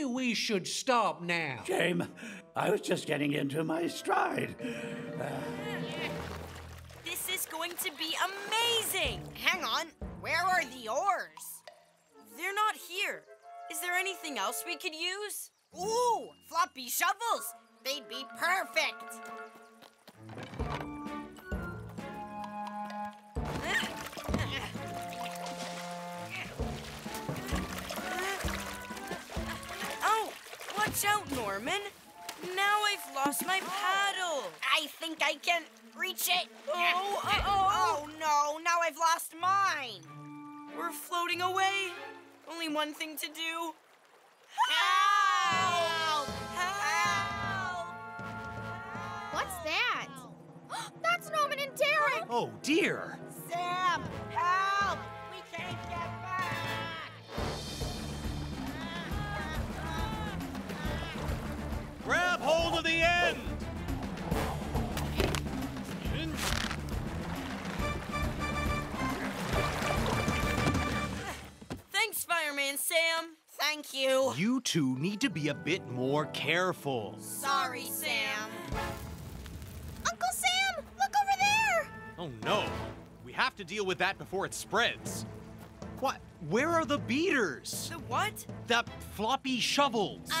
Maybe we should stop now. James, I was just getting into my stride. This is going to be amazing. Hang on, where are the oars? They're not here. Is there anything else we could use? Ooh, floppy shovels. They'd be perfect. Watch out, Norman. Now I've lost my paddle. I think I can reach it. Oh, uh-oh. Oh, no. Now I've lost mine. We're floating away. Only one thing to do. Help! Help! What's that? That's Norman and Derek. Oh, dear. Sam, help! We can't get back. Grab hold of the end! Thanks, Fireman Sam. Thank you. You two need to be a bit more careful. Sorry, Sam. Uncle Sam, look over there! Oh, no. We have to deal with that before it spreads. What? Where are the beaters? The what? The floppy shovels.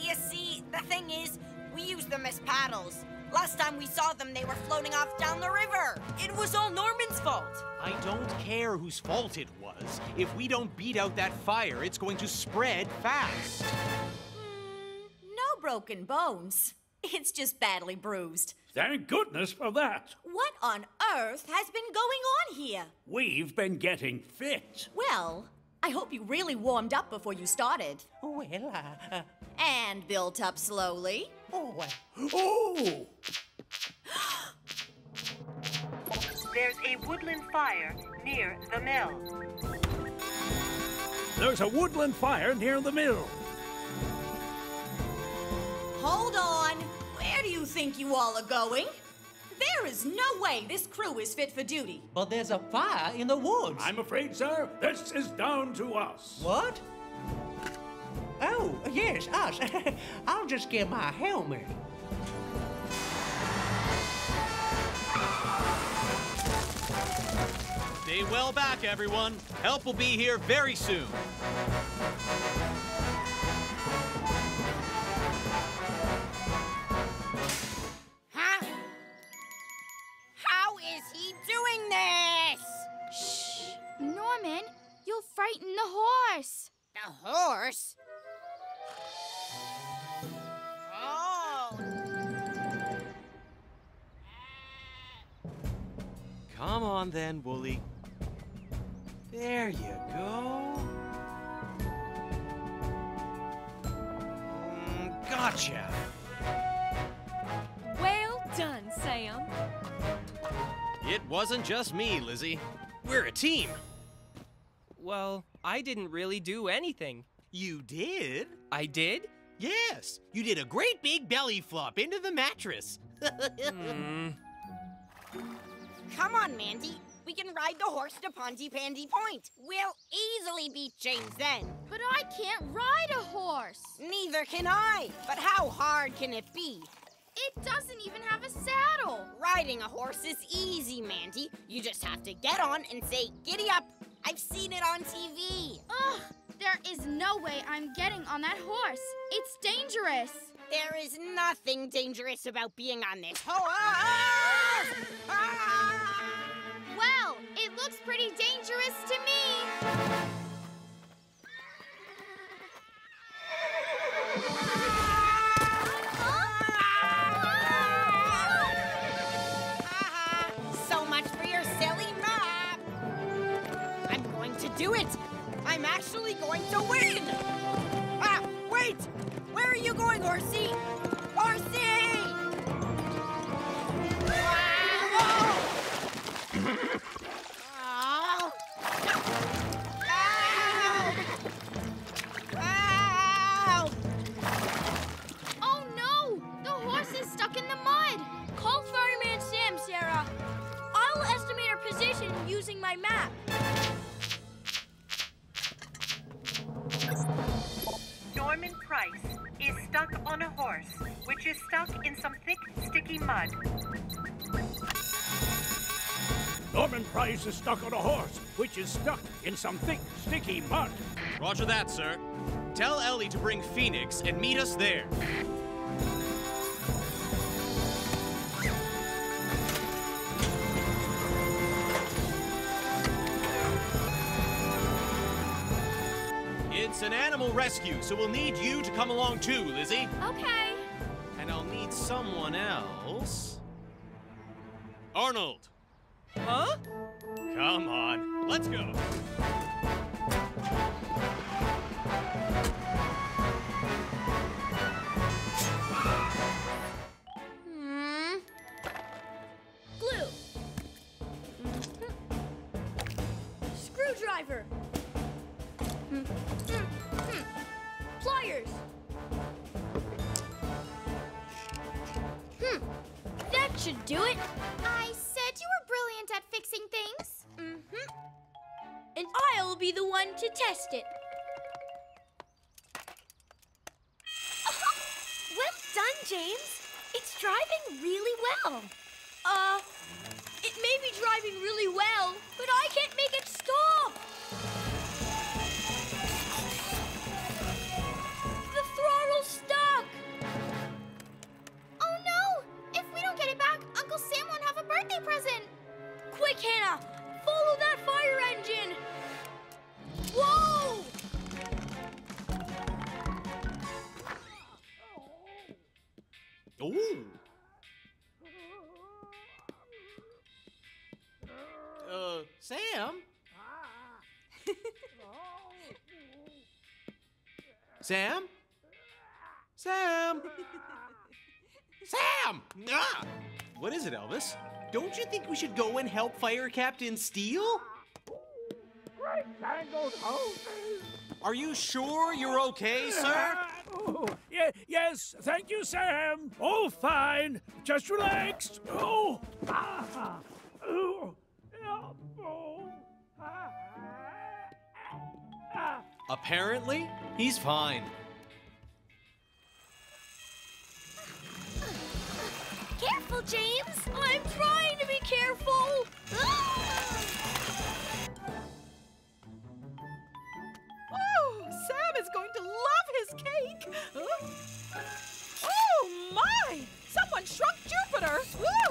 You see, the thing is, we use them as paddles. Last time we saw them, they were floating off down the river. It was all Norman's fault. I don't care whose fault it was. If we don't beat out that fire, it's going to spread fast. No broken bones. It's just badly bruised. Thank goodness for that. What on earth has been going on here? We've been getting fit. Well, I hope you really warmed up before you started. Well, and built up slowly. Oh! There's a woodland fire near the mill. There's a woodland fire near the mill. Hold on. Where do you think you all are going? There is no way this crew is fit for duty. But there's a fire in the woods. I'm afraid, sir, this is down to us. What? Oh, yes, us. I'll just get my helmet. Stay well back, everyone. Help will be here very soon. Norman, you'll frighten the horse. The horse? Oh! Come on then, Wooly. There you go. Gotcha. Well done, Sam. It wasn't just me, Lizzie. We're a team. Well, I didn't really do anything. You did? I did? Yes. You did a great big belly flop into the mattress. Come on, Mandy. We can ride the horse to Pontypandy Point. We'll easily beat James then. But I can't ride a horse. Neither can I. But how hard can it be? It doesn't even have a saddle. Riding a horse is easy, Mandy. You just have to get on and say, giddy up. I've seen it on TV. Ugh, there is no way I'm getting on that horse. It's dangerous. There is nothing dangerous about being on this horse. Well, it looks pretty dangerous to me. Do it! I'm actually going to win! Ah, wait! Where are you going, Horsey? Horsey! Wow! Wow! Oh no! The horse is stuck in the mud! Call Fireman Sam, Sarah. I'll estimate our position using my map. Price is stuck on a horse, which is stuck in some thick, sticky mud. Norman Price is stuck on a horse, which is stuck in some thick, sticky mud. Roger that, sir. Tell Ellie to bring Phoenix and meet us there. It's an animal rescue, so we'll need you to come along too, Lizzie. Okay. And I'll need someone else. Arnold. Huh? Come on, let's go. Glue. Screwdriver. Pliers. That should do it. I said you were brilliant at fixing things. And I'll be the one to test it. Well done, James. It's driving really well. It may be driving really well, but I can't make it stop. Stuck! Oh no! If we don't get it back, Uncle Sam won't have a birthday present! Quick, Hannah! Follow that fire engine! Whoa! Ooh! Sam? Sam? Sam! Sam! Ah! What is it, Elvis? Don't you think we should go and help Fire Captain Steel? Are you sure you're okay, sir? Yes, thank you, Sam. All fine. Just relaxed. Oh! Apparently, he's fine. Careful, James! I'm trying to be careful! Oh, Sam is going to love his cake! Oh, my! Someone shrunk Jupiter! Huh?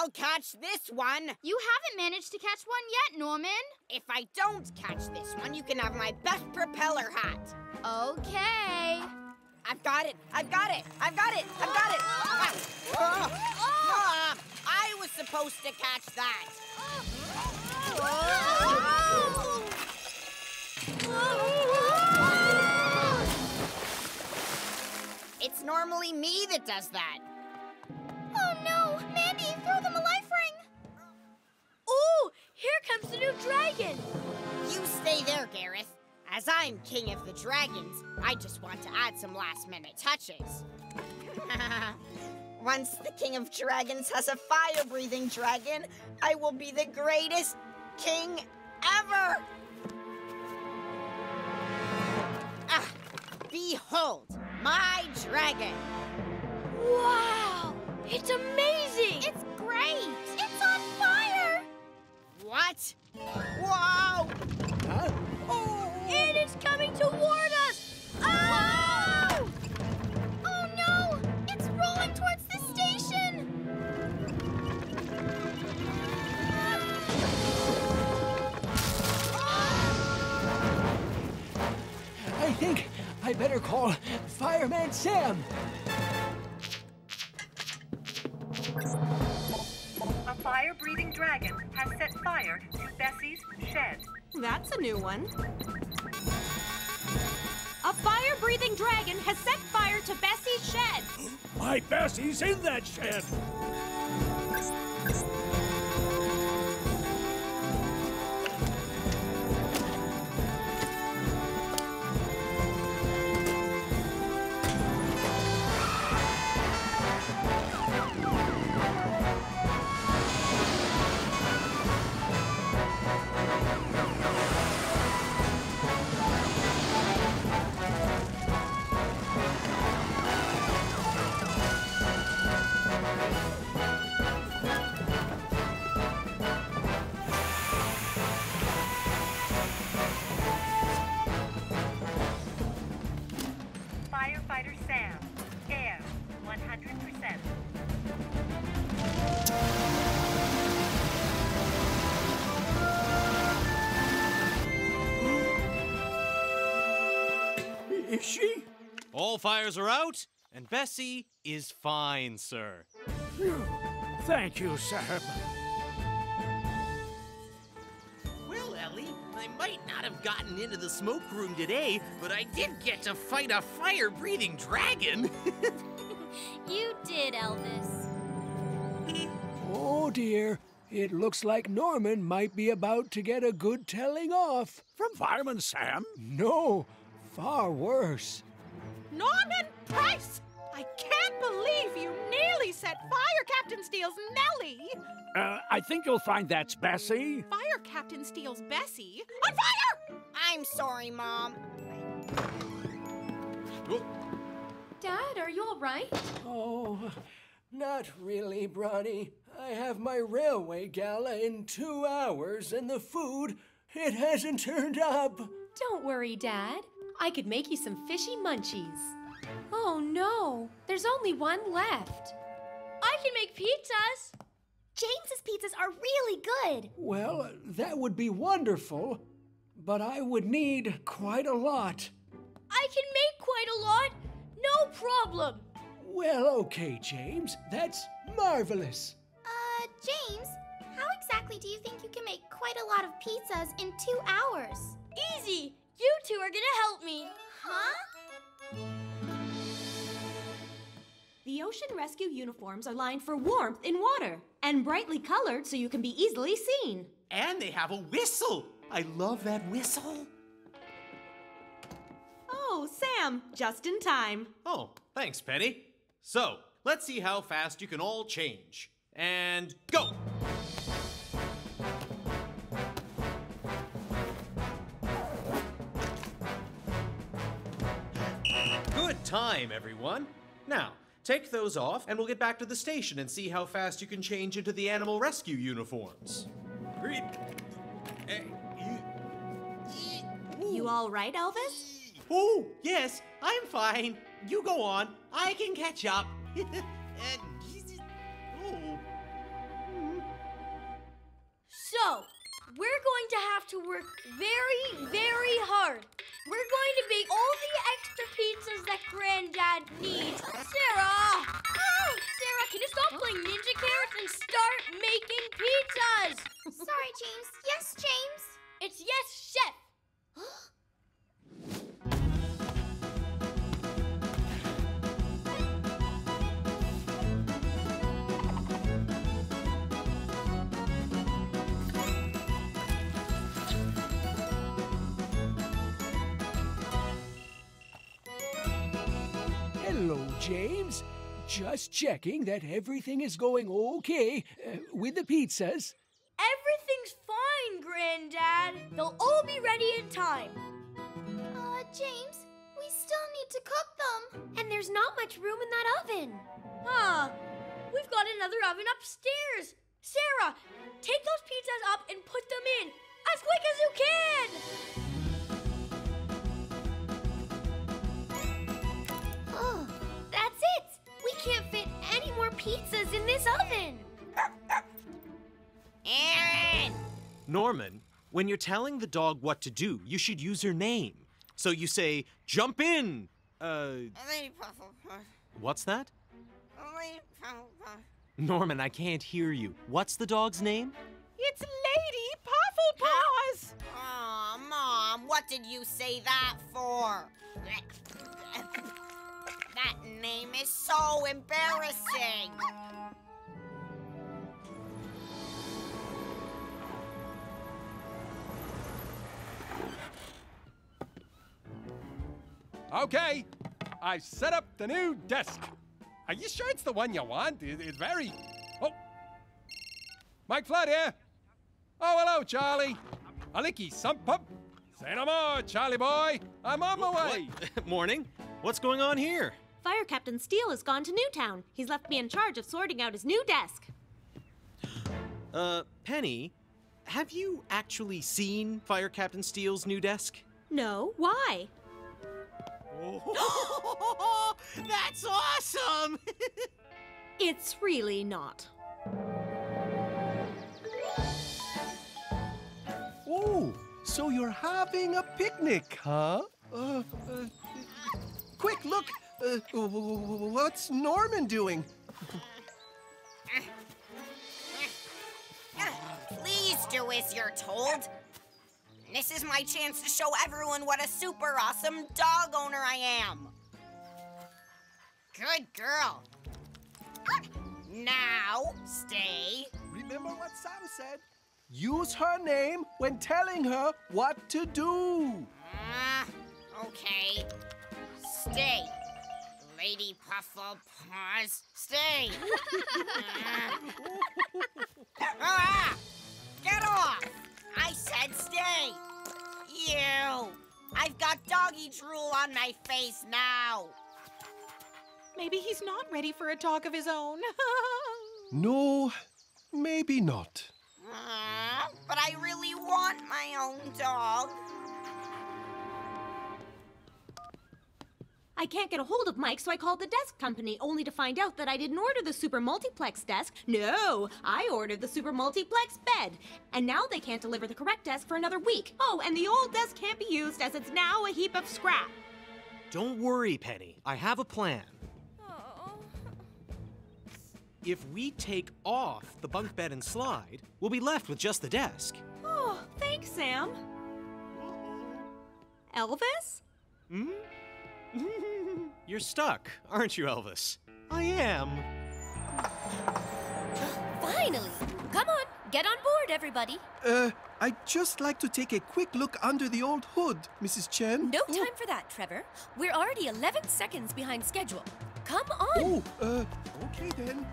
I'll catch this one. You haven't managed to catch one yet, Norman. If I don't catch this one, you can have my best propeller hat. Okay. I've got it. I was supposed to catch that. It's normally me that does that. Oh, no! Mandy, throw them a life ring! Oh, here comes the new dragon! You stay there, Gareth. As I'm king of the dragons, I just want to add some last-minute touches. Once the king of dragons has a fire-breathing dragon, I will be the greatest king ever! Ah, behold, my dragon! Wow! It's amazing! It's great! It's on fire! What? Whoa! Huh? Oh! It is coming toward us! Oh! Oh no! It's rolling towards the station! I think I better call Fireman Sam. A fire-breathing dragon has set fire to Bessie's shed. That's a new one. A fire-breathing dragon has set fire to Bessie's shed. My Bessie's in that shed. Is she? All fires are out, and Bessie is fine, sir. Thank you, sir. Well, Ellie, I might not have gotten into the smoke room today, but I did get to fight a fire-breathing dragon. You did, Elvis. Oh, dear. It looks like Norman might be about to get a good telling off. From Fireman Sam? No, far worse. Norman Price! I can't believe you nearly set Fire Captain Steele's Nellie! I think you'll find that's Bessie. Fire Captain Steele's Bessie? On fire! I'm sorry, Mom. Oh. Dad, are you all right? Oh, not really, Bronny. I have my railway gala in 2 hours, and the food, it hasn't turned up. Don't worry, Dad. I could make you some fishy munchies. Oh, no. There's only one left. I can make pizzas. James's pizzas are really good. Well, that would be wonderful, but I would need quite a lot. I can make quite a lot. No problem. Well, okay, James. That's marvelous. James, how exactly do you think you can make quite a lot of pizzas in 2 hours? Easy! You two are gonna help me. Huh? The ocean rescue uniforms are lined for warmth in water and brightly colored so you can be easily seen. And they have a whistle. I love that whistle. Oh, Sam, just in time. Oh, thanks, Penny. So, let's see how fast you can all change. And go! Good time, everyone. Now, take those off and we'll get back to the station and see how fast you can change into the animal rescue uniforms. You all right, Elvis? Oh, yes, I'm fine. You go on. I can catch up. So, we're going to have to work very, very hard. We're going to make all the extra pizzas that Granddad needs. Sarah! Oh, Sarah, can you stop playing Ninja Carrots and start making pizzas? Sorry, James. Yes, James? It's yes, Chef. Hello, James. Just checking that everything is going okay with the pizzas. Everything's fine, Granddad. They'll all be ready in time. James, we still need to cook them. And there's not much room in that oven. Huh. We've got another oven upstairs. Sarah, take those pizzas up and put them in as quick as you can. That's it! We can't fit any more pizzas in this oven! Aaron! Norman, when you're telling the dog what to do, you should use her name. So you say, jump in! Lady Pufflepaws. What's that? Lady Pufflepaws. Norman, I can't hear you. What's the dog's name? It's Lady Pufflepaws! Aw, oh, Mom, what did you say that for? That name is so embarrassing. Okay, I've set up the new desk. Are you sure it's the one you want? It's very... Oh, Mike Flood here. Oh, hello, Charlie. Alicky Sump Pump. Say no more, Charlie boy. I'm on my way. Morning. What's going on here? Fire Captain Steele has gone to Newtown. He's left me in charge of sorting out his new desk. Penny, have you actually seen Fire Captain Steele's new desk? No, why? Oh. That's awesome! It's really not. Oh, so you're having a picnic, huh? Quick, look! What's Norman doing? Please do as you're told. This is my chance to show everyone what a super awesome dog owner I am. Good girl. Now, stay. Remember what Sam said. Use her name when telling her what to do. Okay. Stay. Lady Pufflepaws, stay. Ah! Get off! I said stay. Ew. I've got doggy drool on my face now. Maybe he's not ready for a dog of his own. No, maybe not. But I really want my own dog. I can't get a hold of Mike, so I called the desk company, only to find out that I didn't order the super multiplex desk. No, I ordered the super multiplex bed. And now they can't deliver the correct desk for another week. Oh, and the old desk can't be used as it's now a heap of scrap. Don't worry, Penny. I have a plan. If we take off the bunk bed and slide, we'll be left with just the desk. Oh, thanks, Sam. Elvis? Hmm? You're stuck, aren't you, Elvis? I am. Finally! Come on, get on board, everybody. I'd just like to take a quick look under the old hood, Mrs. Chen. No time for that, Trevor. We're already 11 seconds behind schedule. Come on! Oh, okay then.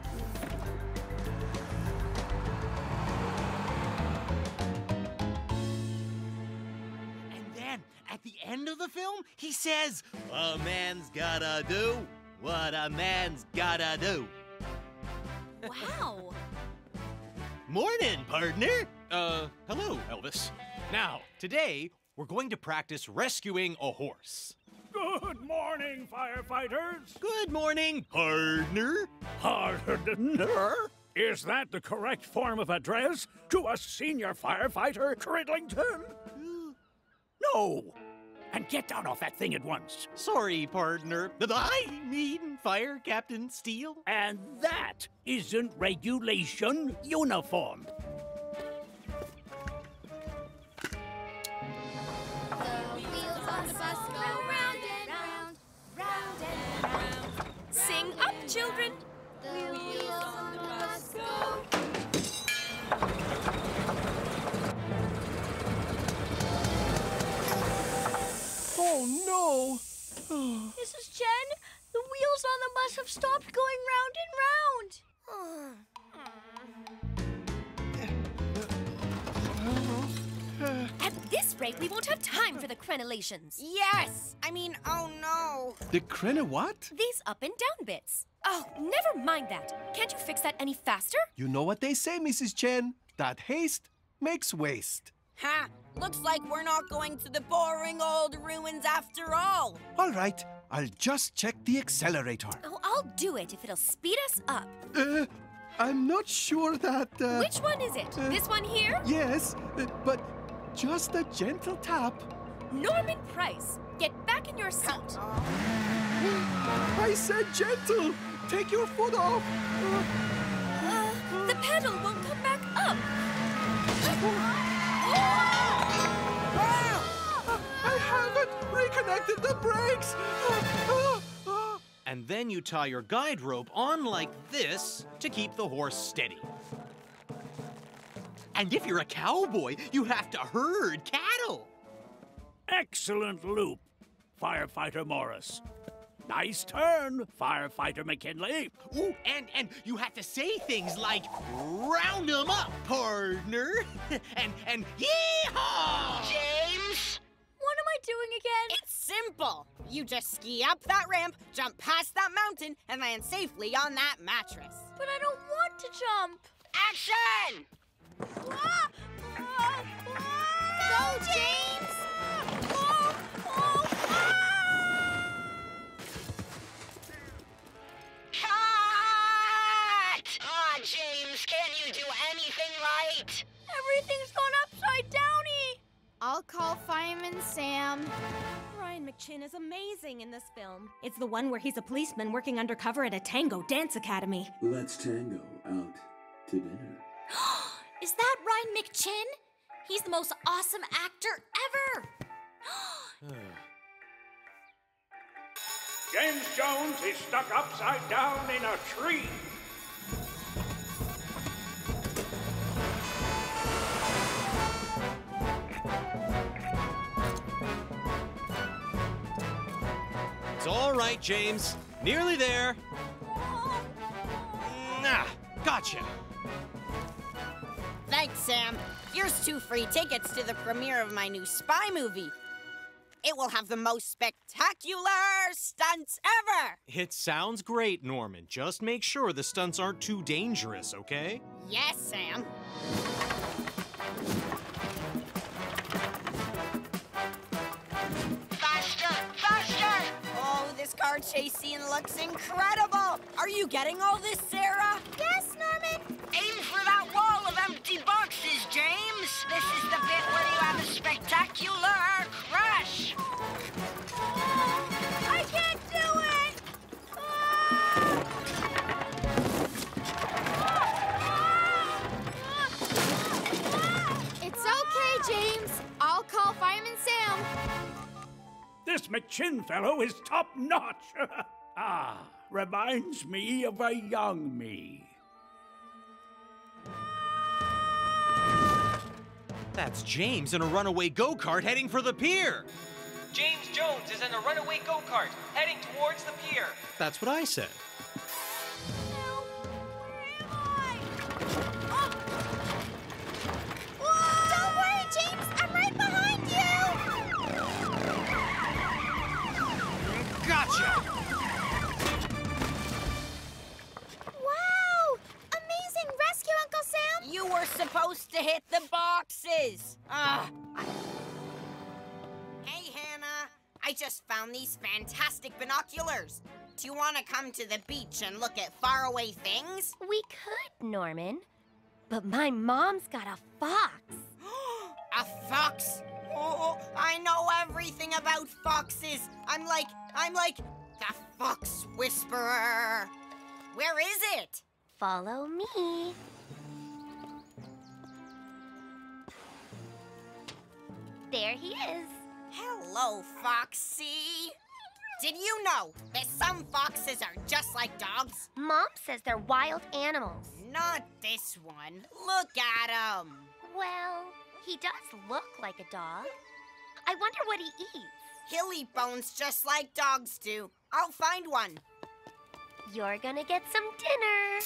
And then, at the end of the film, he says, "A man's gotta do what a man's gotta do." Wow! Morning, partner! Hello, Elvis. Now, today, we're going to practice rescuing a horse. Good morning, firefighters. Good morning, partner. Partner? Is that the correct form of address to a senior firefighter, Criddlington? No. And get down off that thing at once. Sorry, partner. I mean, Fire Captain Steele. And that isn't regulation uniform. Children, the wheels on the bus go. Oh no! Mrs. Chen, the wheels on the bus have stopped going round and round. At this rate, we won't have time for the crenellations. Yes! I mean, oh no! The crene what? These up and down bits. Oh, never mind that. Can't you fix that any faster? You know what they say, Mrs. Chen. That haste makes waste. Ha! Looks like we're not going to the boring old ruins after all. All right. I'll just check the accelerator. Oh, I'll do it if it'll speed us up. I'm not sure that... Which one is it? This one here? Yes, but... just a gentle tap. Norman Price, get back in your seat. I said gentle. Take your foot off. The pedal won't come back up. I haven't reconnected the brakes. And then you tie your guide rope on like this to keep the horse steady. And if you're a cowboy, you have to herd cattle. Excellent loop, Firefighter Morris. Nice turn, Firefighter McKinley. Ooh, and you have to say things like, round 'em up, partner. and yee-haw! James! What am I doing again? It's simple. You just ski up that ramp, jump past that mountain, and land safely on that mattress. But I don't want to jump. Action! Go, James! Cut! Aw, James, can you do anything right? Everything's gone upside downy. I'll call Fireman Sam. Ryan McGinn is amazing in this film. It's the one where he's a policeman working undercover at a tango dance academy. Let's tango out to dinner. Is that Ryan McGinn? He's the most awesome actor ever! James Jones is stuck upside down in a tree. It's all right, James. Nearly there. Nah, gotcha. Thanks, Sam. Here's 2 free tickets to the premiere of my new spy movie. It will have the most spectacular stunts ever! It sounds great, Norman. Just make sure the stunts aren't too dangerous, okay? Yes, Sam. Faster! Faster! Oh, this car chase scene looks incredible! Are you getting all this, Sarah? Yes, Norman! Aim for that wall of empty boxes, James! This is the bit where you have a spectacular crash! I can't do it! It's okay, James. I'll call Fireman Sam. This McGinn fellow is top-notch! Ah, reminds me of a young me. That's James in a runaway go-kart heading for the pier. James Jones is in a runaway go-kart heading towards the pier. That's what I said. No, where am I? Oh. Don't worry, James. I'm right behind you. Gotcha. Wow. Amazing rescue, Uncle Sam. You were supposed to hit the boxes! Hey, Hannah! I just found these fantastic binoculars. Do you want to come to the beach and look at faraway things? We could, Norman. But my mom's got a fox. A fox? Oh, I know everything about foxes. I'm like the fox whisperer. Where is it? Follow me. There he is. Hello, Foxy. Did you know that some foxes are just like dogs? Mom says they're wild animals. Not this one. Look at him. Well, he does look like a dog. I wonder what he eats. He'll eat bones just like dogs do. I'll find one. You're gonna get some dinner.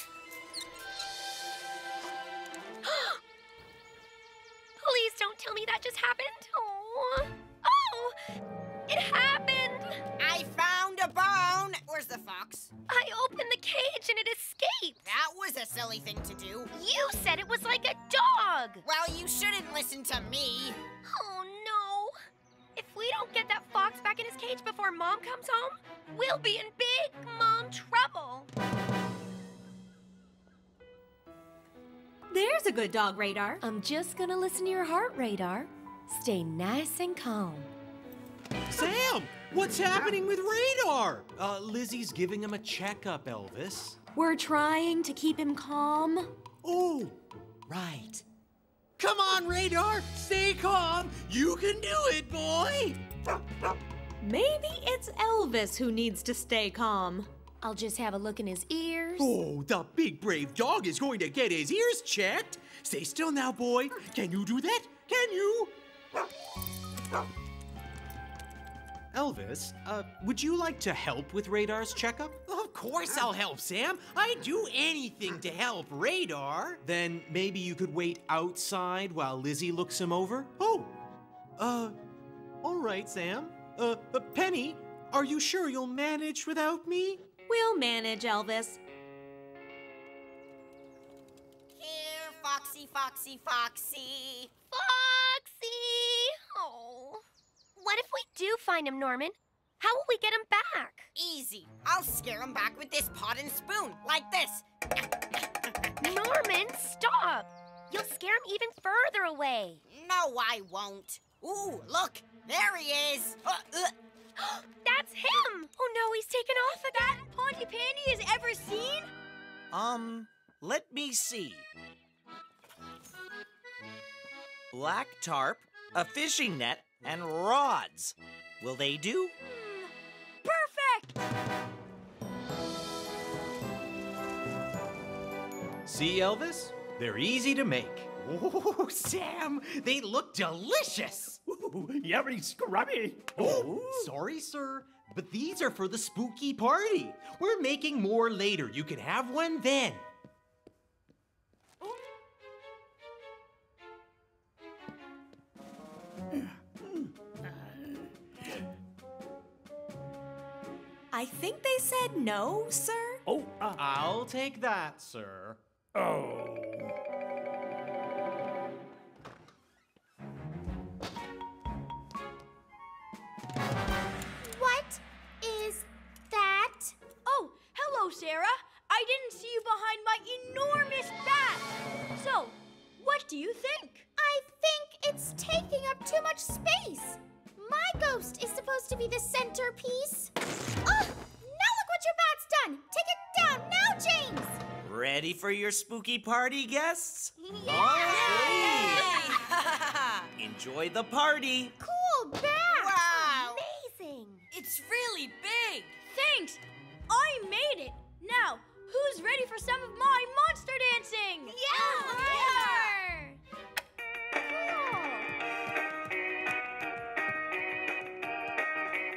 Please don't tell me that just happened. Oh, oh, it happened. I found a bone. Where's the fox? I opened the cage and it escaped. That was a silly thing to do. You said it was like a dog. Well, you shouldn't listen to me. Oh, no. If we don't get that fox back in his cage before Mom comes home, we'll be in big Mom trouble. There's a good dog, Radar. I'm just gonna listen to your heart, Radar. Stay nice and calm. Sam, what's happening with Radar? Lizzie's giving him a checkup, Elvis. We're trying to keep him calm. Oh, right. Come on, Radar, stay calm. You can do it, boy. Maybe it's Elvis who needs to stay calm. I'll just have a look in his ears. Oh, the big brave dog is going to get his ears checked. Stay still now, boy. Can you do that? Can you? Elvis, would you like to help with Radar's checkup? Of course I'll help, Sam. I'd do anything to help Radar. Then maybe you could wait outside while Lizzie looks him over? Oh, all right, Sam. Penny, are you sure you'll manage without me? We'll manage, Elvis. Here, Foxy, Foxy, Foxy. Foxy! Oh. What if we do find him, Norman? How will we get him back? Easy. I'll scare him back with this pot and spoon, like this. Norman, stop! You'll scare him even further away. No, I won't. Ooh, look! There he is! That's him! Oh no, he's taken off of that Pontypandy has ever seen? Let me see. Black tarp, a fishing net, and rods. Will they do? Perfect! See, Elvis? They're easy to make. Oh, Sam, they look delicious! Ooh, yummy scrubby! Oh, sorry, sir, but these are for the spooky party. We're making more later. You can have one then. I think they said no, sir. Oh, I'll take that, sir. Oh. What is that? Oh, hello, Sarah. I didn't see you behind my enormous back. So, what do you think? I think it's taking up too much space. My ghost is supposed to be the centerpiece. Oh, now look what your bat's done. Take it down now, James. Ready for your spooky party, guests? Yeah! Oh, hey. Enjoy the party. Cool bat. Wow. Amazing. It's really big. Thanks. I made it. Now, who's ready for some of my monster dancing? Yeah!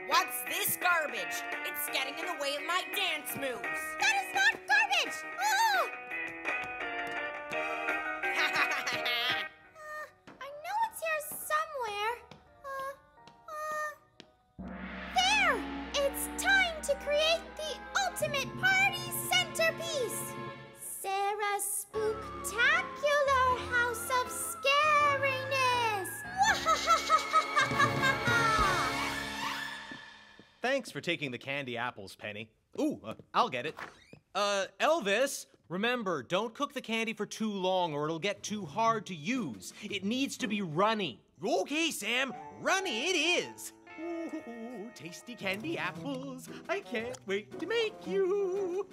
What's this garbage? It's getting in the way of my dance moves. That is not garbage! Oh! I know it's here somewhere. There! It's time to create the ultimate party centerpiece. Sarah's spooktacular house of scariness. Thanks for taking the candy apples, Penny. Ooh, I'll get it. Elvis, remember, don't cook the candy for too long or it'll get too hard to use. It needs to be runny. Okay, Sam, runny it is. Ooh, tasty candy apples. I can't wait to make you.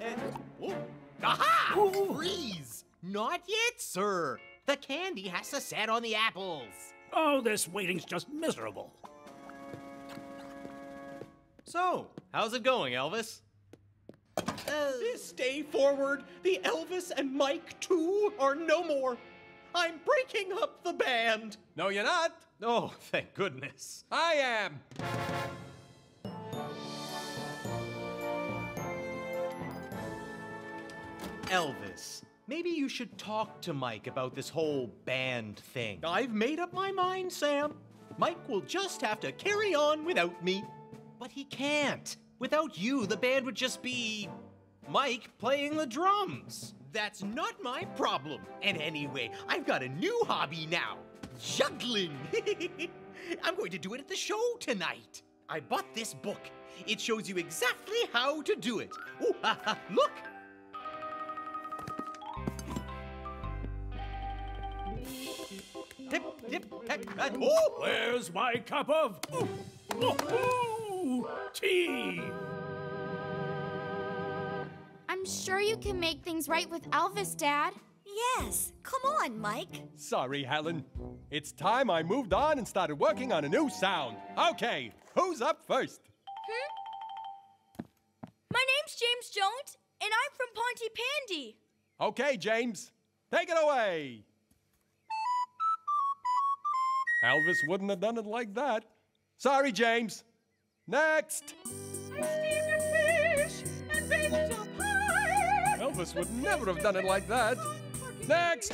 Oh, aha! Ooh. Freeze! Not yet, sir. The candy has to set on the apples. Oh, this waiting's just miserable. So, how's it going, Elvis? This day forward, the Elvis and Mike 2 are no more. I'm breaking up the band. No, you're not. Oh, thank goodness. I am. Elvis, maybe you should talk to Mike about this whole band thing. I've made up my mind, Sam. Mike will just have to carry on without me. But he can't. Without you, the band would just be Mike playing the drums. That's not my problem. And anyway, I've got a new hobby now, juggling. I'm going to do it at the show tonight. I bought this book. It shows you exactly how to do it. Oh, look. Tip, tip, tip, oh, where's my cup of? Ooh. Oh, oh. Tea. I'm sure you can make things right with Elvis, Dad. Yes. Come on, Mike. Sorry, Helen. It's time I moved on and started working on a new sound. Okay, who's up first? My name's James Jones, and I'm from Pontypandy. Okay, James. Take it away. Elvis wouldn't have done it like that. Sorry, James. Next! I steamed a fish and baked it up high. Elvis would never have done it like that. Next!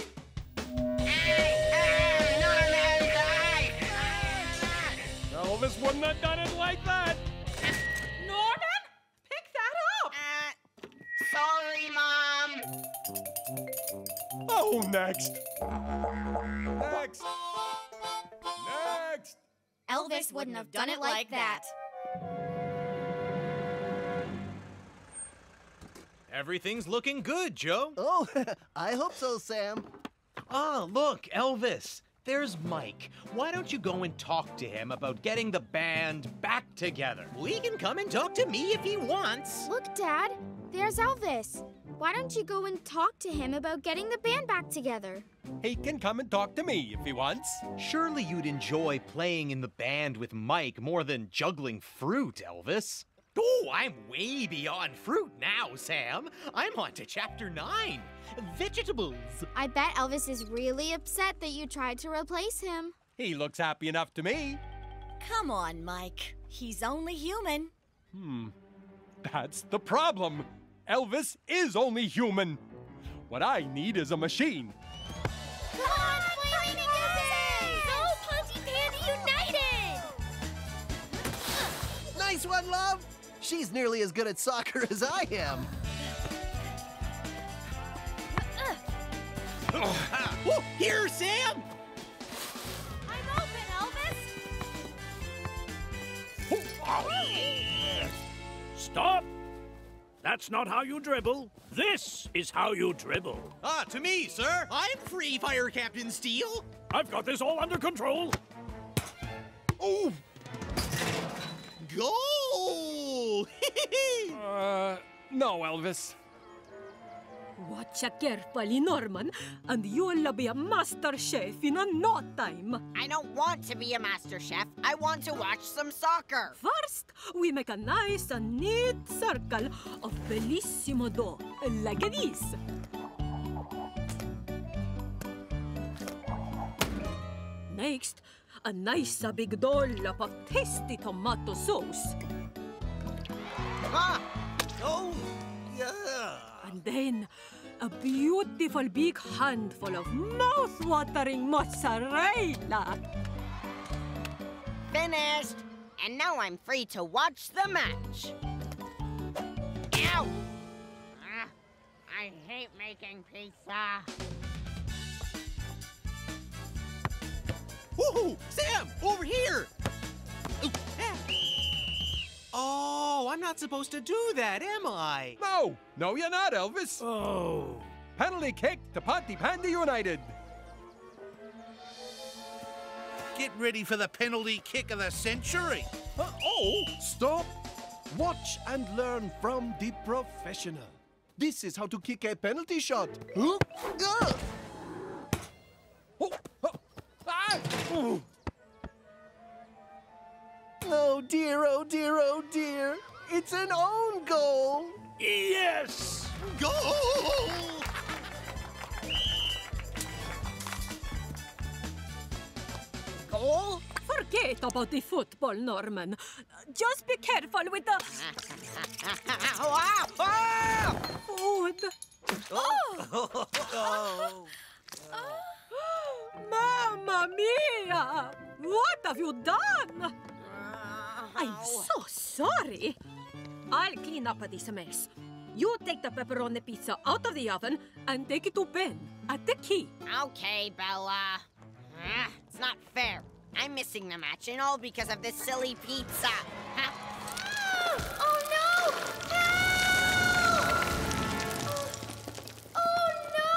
Elvis wouldn't have done it like that. Norman, pick that up. Sorry, Mom. Oh, next. Next. Next. Elvis wouldn't have done it like that. Everything's looking good, Joe. Oh, I hope so, Sam. Ah, look, Elvis. There's Mike. Why don't you go and talk to him about getting the band back together? Well, he can come and talk to me if he wants. Look, Dad, there's Elvis. Why don't you go and talk to him about getting the band back together? He can come and talk to me if he wants. Surely you'd enjoy playing in the band with Mike more than juggling fruit, Elvis. Oh, I'm way beyond fruit now, Sam. I'm on to Chapter 9, vegetables. I bet Elvis is really upset that you tried to replace him. He looks happy enough to me. Come on, Mike. He's only human. That's the problem. Elvis is only human. What I need is a machine. Come on, Flaming Elvis! Go, Pontypandy United! Nice one, love. She's nearly as good at soccer as I am. Here, Sam! I'm open, Elvis! Stop! That's not how you dribble. This is how you dribble. Ah, to me, sir. I'm free, Fire Captain Steel. I've got this all under control. Oh! Goal! No, Elvis. Watch carefully, Norman, and you'll be a master chef in a no time. I don't want to be a master chef. I want to watch some soccer. First, we make a nice and neat circle of bellissimo dough, like this. Next, a nice big dollop of tasty tomato sauce. Ah! Oh! Yeah! And then, a beautiful big handful of mouth-watering mozzarella. Finished! And now I'm free to watch the match. Ow! I hate making pizza. Woohoo! Sam, over here! Oh, I'm not supposed to do that, am I? No! No, you're not, Elvis! Oh! Penalty kick to Pontypandy United! Get ready for the penalty kick of the century! Stop! Watch and learn from the professional. This is how to kick a penalty shot. Oh dear, oh dear, oh dear. It's an own goal. Yes! Goal! Goal? Forget about the football, Norman. Just be careful with the... Food. Mamma mia! What have you done? I'm so sorry. I'll clean up this mess. You take the pepperoni pizza out of the oven and take it to Ben at the key. Okay, Bella. It's not fair. I'm missing the match and all because of this silly pizza. Oh, no! Help! Oh, no!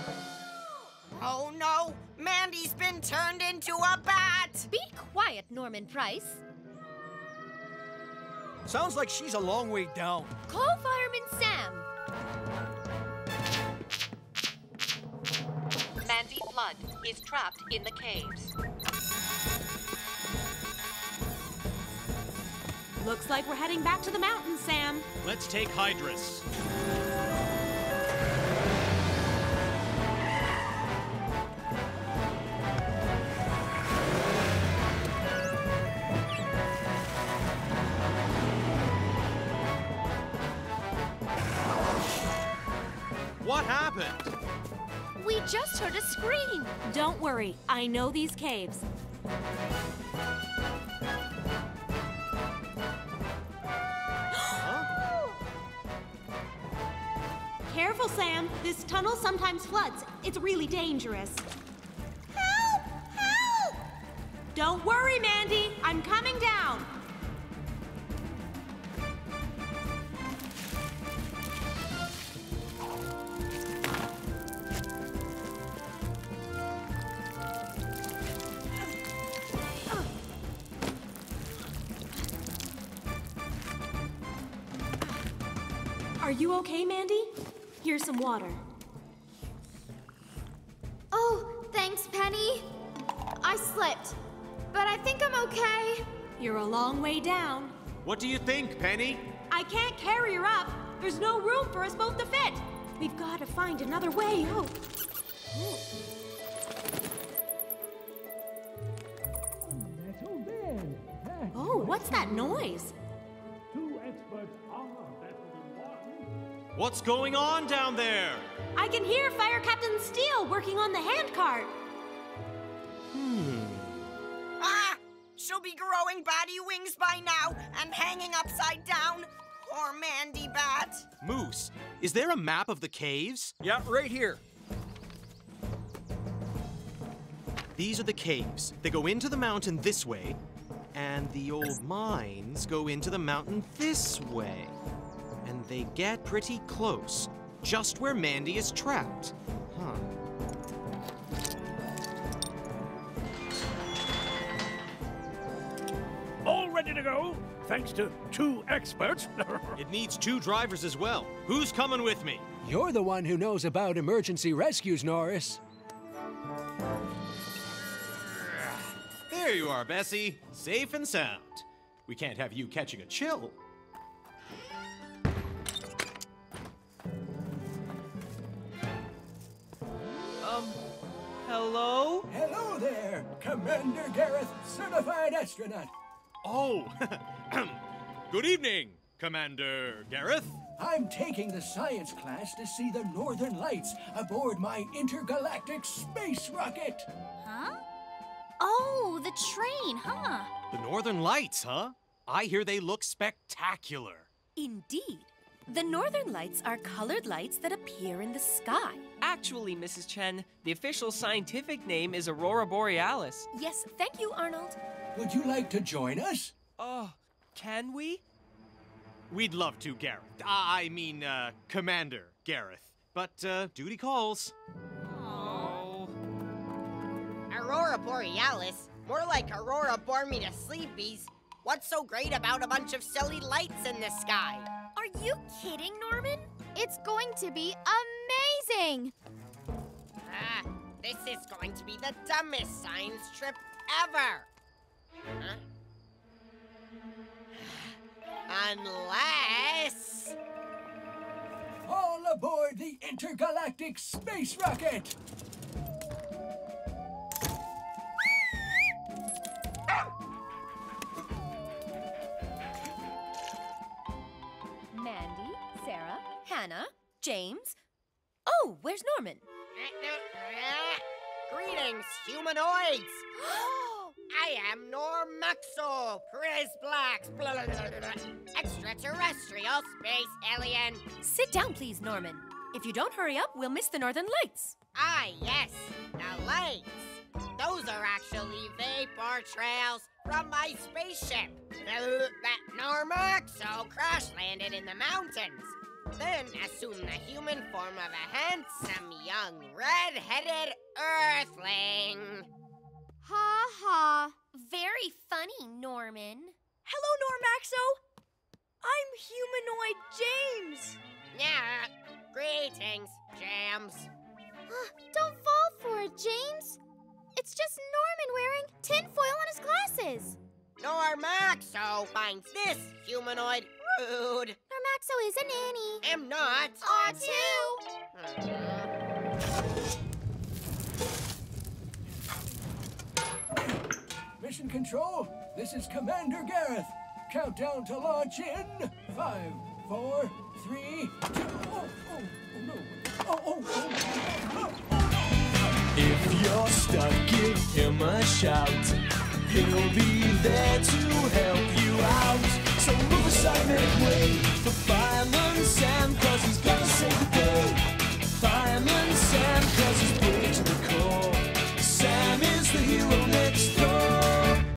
Help! Oh, no! Mandy's been turned into a bat! Be quiet, Norman Price. Sounds like she's a long way down. Call Fireman Sam. Mandy Flood is trapped in the caves. Looks like we're heading back to the mountain, Sam. Let's take Hydrus. What happened? We just heard a scream. Don't worry, I know these caves. Careful, Sam. This tunnel sometimes floods. It's really dangerous. Help! Help! Don't worry, Mandy. I'm coming down. Are you okay, Mandy? Here's some water. Oh, thanks, Penny. I slipped, but I think I'm okay. You're a long way down. What do you think, Penny? I can't carry her up. There's no room for us both to fit. We've got to find another way out. Oh. Oh, what's that noise? Two experts are that important. What's going on down there? I can hear Fire Captain Steel working on the handcart. Ah! She'll be growing body wings by now and hanging upside down. Poor Mandy Bat. Moose, is there a map of the caves? Yeah, right here. These are the caves. They go into the mountain this way, and the old mines go into the mountain this way. And they get pretty close, just where Mandy is trapped. Huh. All ready to go, thanks to two experts. It needs two drivers as well. Who's coming with me? You're the one who knows about emergency rescues, Norris. There you are, Bessie. Safe and sound. We can't have you catching a chill. Hello? Hello there, Commander Gareth, certified astronaut. Oh, good evening, Commander Gareth. I'm taking the science class to see the Northern Lights aboard my intergalactic space rocket. Huh? Oh, the train, huh? The Northern Lights, huh? I hear they look spectacular. Indeed. The Northern Lights are colored lights that appear in the sky. Actually, Mrs. Chen, the official scientific name is Aurora Borealis. Yes, thank you, Arnold. Would you like to join us? Oh, can we? We'd love to, Gareth. I mean, Commander Gareth. But, duty calls. Aurora Borealis? More like Aurora bore me to sleepies. What's so great about a bunch of silly lights in the sky? Are you kidding, Norman? It's going to be amazing! Ah, this is going to be the dumbest science trip ever! Huh? Unless... All aboard the intergalactic space rocket! Mandy, Sarah, Hannah, James. Oh, where's Norman? Greetings, humanoids! I am Norm Krisblak, extraterrestrial space alien. Sit down, please, Norman. If you don't hurry up, we'll miss the Northern Lights. Ah, yes, the lights. Those are actually vapor trails from my spaceship. That Normaxo crash-landed in the mountains, then assumed the human form of a handsome young red-headed earthling. Ha ha. Very funny, Norman. Hello, Normaxo. I'm humanoid James. Yeah, greetings, James. Don't fall for it, James. It's just Norman wearing tinfoil on his glasses. Normaxo finds this humanoid rude. Normaxo is a nanny. Am not. Ought to. Mission Control, this is Commander Gareth. Countdown to launch in 5, 4, 3, 2. Oh no. Oh. If you're stuck, give him a shout. He'll be there to help you out. So move aside, make way for fire.